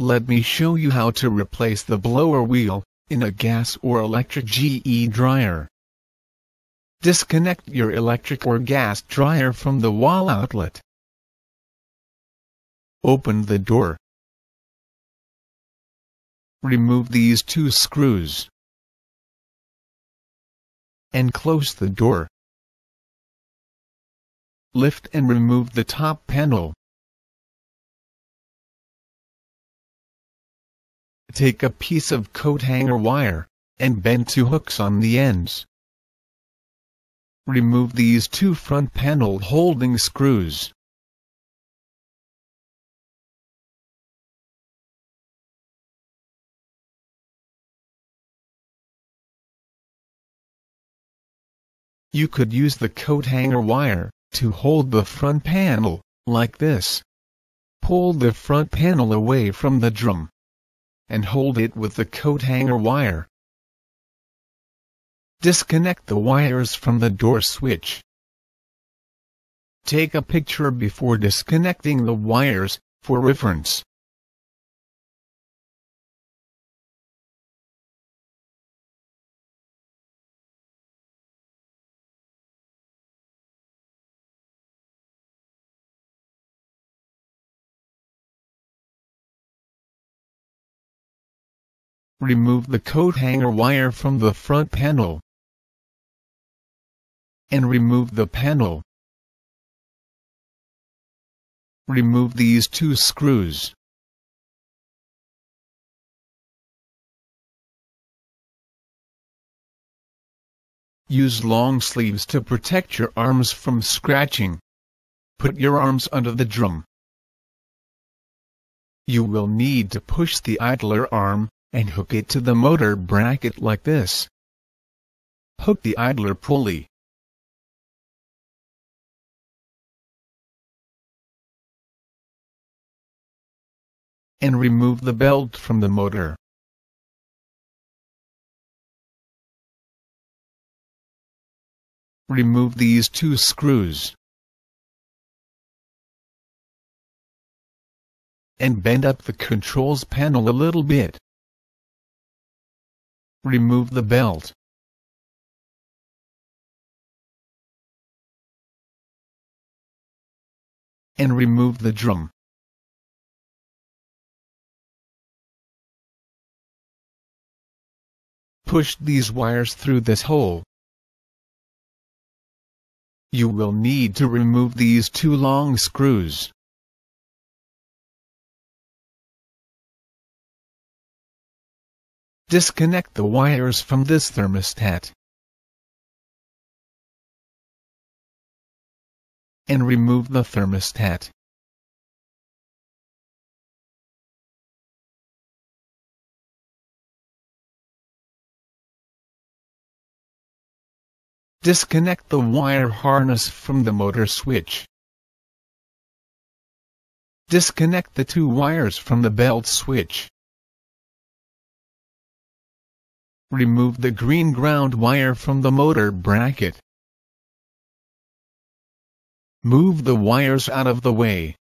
Let me show you how to replace the blower wheel in a gas or electric GE dryer. Disconnect your electric or gas dryer from the wall outlet. Open the door. Remove these two screws and close the door. Lift and remove the top panel. Take a piece of coat hanger wire and bend two hooks on the ends. Remove these two front panel holding screws. You could use the coat hanger wire to hold the front panel, like this. Pull the front panel away from the drum and hold it with the coat hanger wire. Disconnect the wires from the door switch. Take a picture before disconnecting the wires for reference. Remove the coat hanger wire from the front panel and remove the panel. Remove these two screws. Use long sleeves to protect your arms from scratching. Put your arms under the drum. You will need to push the idler arm and hook it to the motor bracket like this. Hook the idler pulley. And remove the belt from the motor. Remove these two screws. And bend up the controls panel a little bit. Remove the belt. And remove the drum. Push these wires through this hole. You will need to remove these two long screws. Disconnect the wires from this thermostat and remove the thermostat. Disconnect the wire harness from the motor switch. Disconnect the two wires from the belt switch. Remove the green ground wire from the motor bracket. Move the wires out of the way.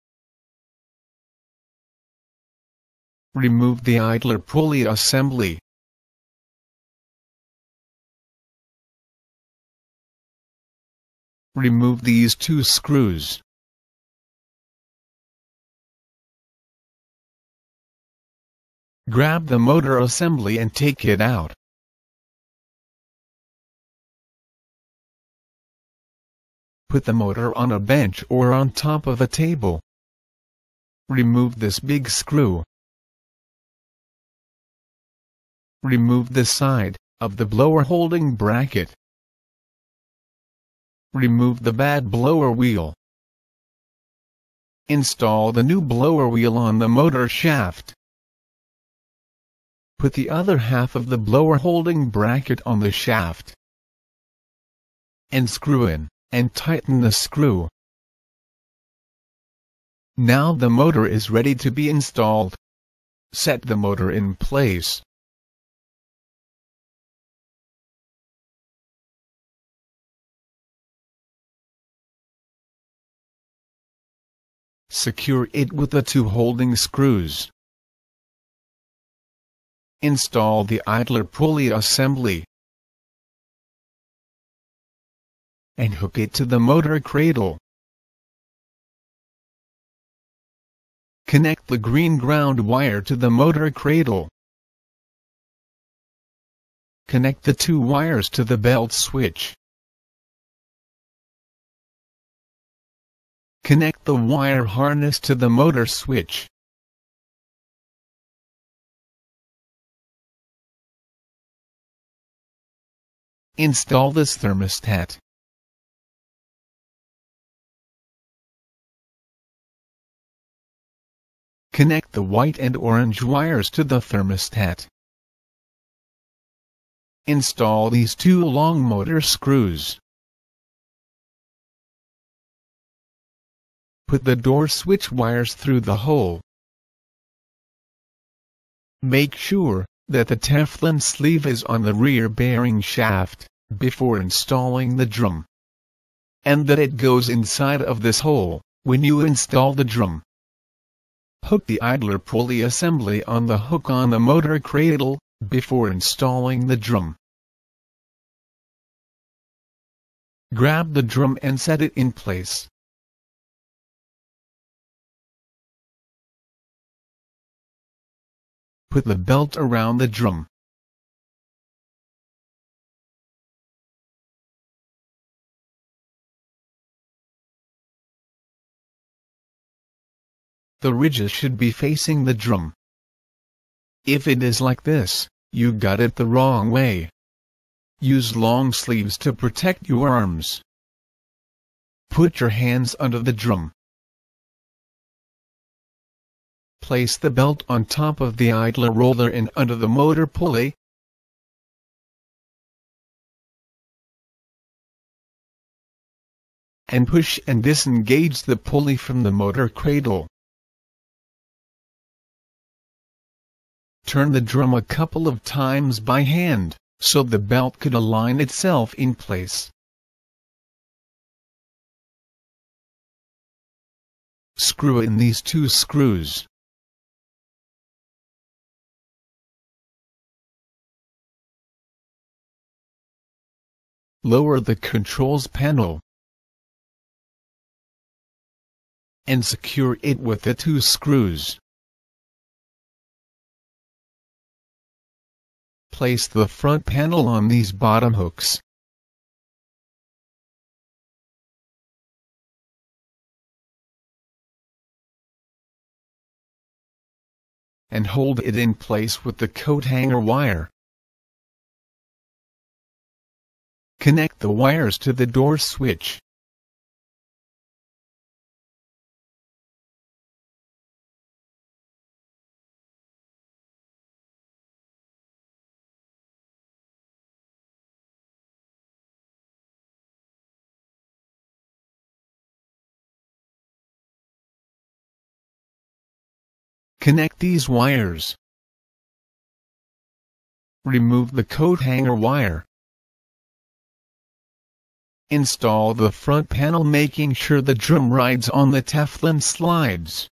Remove the idler pulley assembly. Remove these two screws. Grab the motor assembly and take it out. Put the motor on a bench or on top of a table. Remove this big screw. Remove the side of the blower holding bracket. Remove the bad blower wheel. Install the new blower wheel on the motor shaft. Put the other half of the blower holding bracket on the shaft and screw in and tighten the screw. Now the motor is ready to be installed. Set the motor in place. Secure it with the two holding screws. Install the idler pulley assembly and hook it to the motor cradle. Connect the green ground wire to the motor cradle. Connect the two wires to the belt switch. Connect the wire harness to the motor switch. Install this thermostat. Connect the white and orange wires to the thermostat. Install these two long motor screws. Put the door switch wires through the hole. Make sure that the Teflon sleeve is on the rear bearing shaft before installing the drum, and that it goes inside of this hole when you install the drum. Hook the idler pulley assembly on the hook on the motor cradle before installing the drum. Grab the drum and set it in place. Put the belt around the drum. The ridges should be facing the drum. If it is like this, you got it the wrong way. Use long sleeves to protect your arms. Put your hands under the drum. Place the belt on top of the idler roller and under the motor pulley. And push and disengage the pulley from the motor cradle. Turn the drum a couple of times by hand, so the belt could align itself in place. Screw in these two screws. Lower the controls panel and secure it with the two screws. Place the front panel on these bottom hooks. And hold it in place with the coat hanger wire. Connect the wires to the door switch. Connect these wires. Remove the coat hanger wire. Install the front panel, making sure the drum rides on the Teflon slides.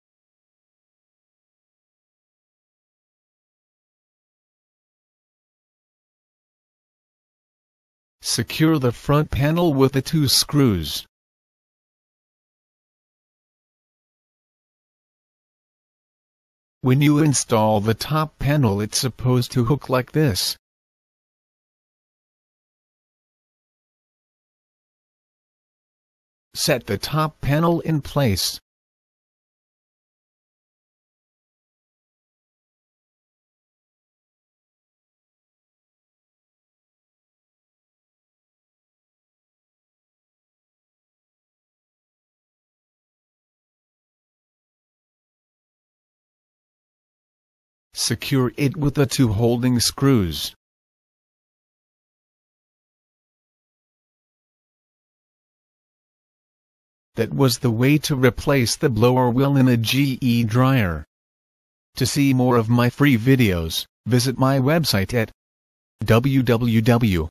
Secure the front panel with the two screws. When you install the top panel, it's supposed to hook like this. Set the top panel in place. Secure it with the two holding screws. That was the way to replace the blower wheel in a GE dryer. To see more of my free videos, visit my website at www.wdrvc.com.